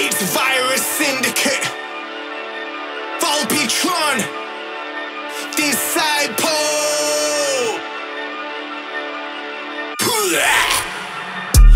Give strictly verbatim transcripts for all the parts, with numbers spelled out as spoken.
It's Virus Syndicate, Volpetron Disciple.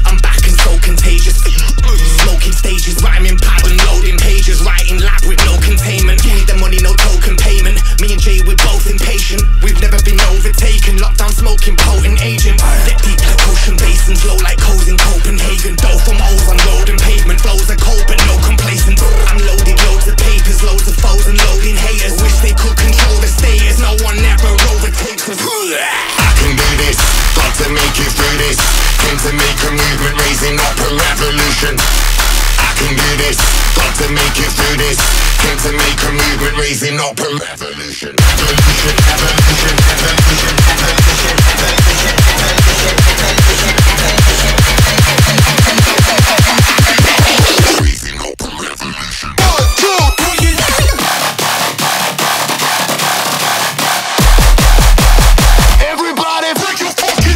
I'm back and so contagious, smoking stages, rhyming pad and loading pages, writing lab with no containment. Need the money, no token payment. Me and Jay, we're both impatient. We've never been overtaken. Lockdown, smoking potent agent. Let deep like ocean basins flow like codes in Copenhagen. Dough from O's on loading pavement, flows are cold but no complacent. I'm loaded, loads of papers, loads of foes and loading haters. Wish they could control the status. No one ever overtakes us. I can do this. Got to make it through this. Came to make a movement, raising up a revolution. I can do this. Got to make it through this. Came to make a movement, raising up a revolution. Evolution, evolution, evolution, evolution, evolution, evolution, evolution, evolution, evolution, raising up a revolution. One, two, three. Everybody, break your fucking head.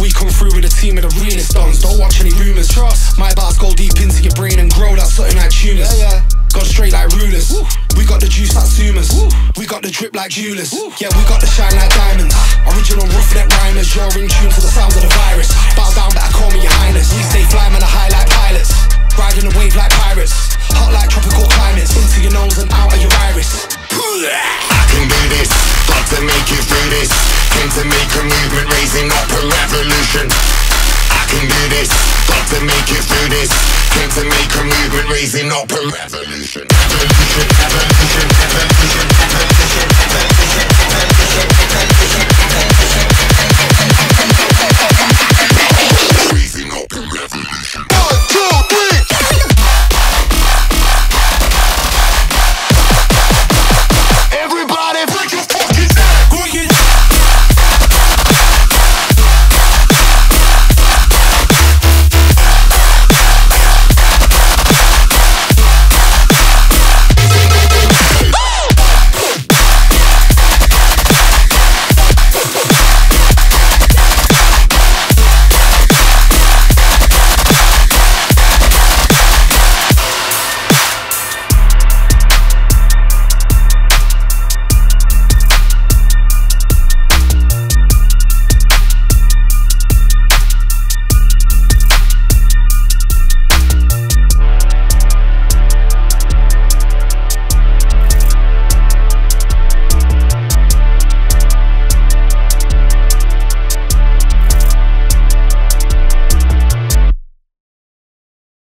We come through with a team of the realest dons. Don't watch any rumours. Trust my bars go deep into your brain and grow that something like tuners. Yeah, yeah. Gone straight like rulers. Woo. We got the juice like zoomers. Woo. We got the drip like jewelers. Woo. Yeah, we got the shine like diamonds. Ah. Original roughneck rhymers. You're in tune to the sounds of the virus. Bow down, better call me your highness. We stay fly, man, a high like pilots. Riding a wave like pirates. Hot like tropical climates. Into your nose and out of your iris. I can do this. Got to make it through this. Came to make a movement, raising up a revolution. I can do this. Got to make it through this. Came to make a movement, raising up a revolution. Revolution, revolution.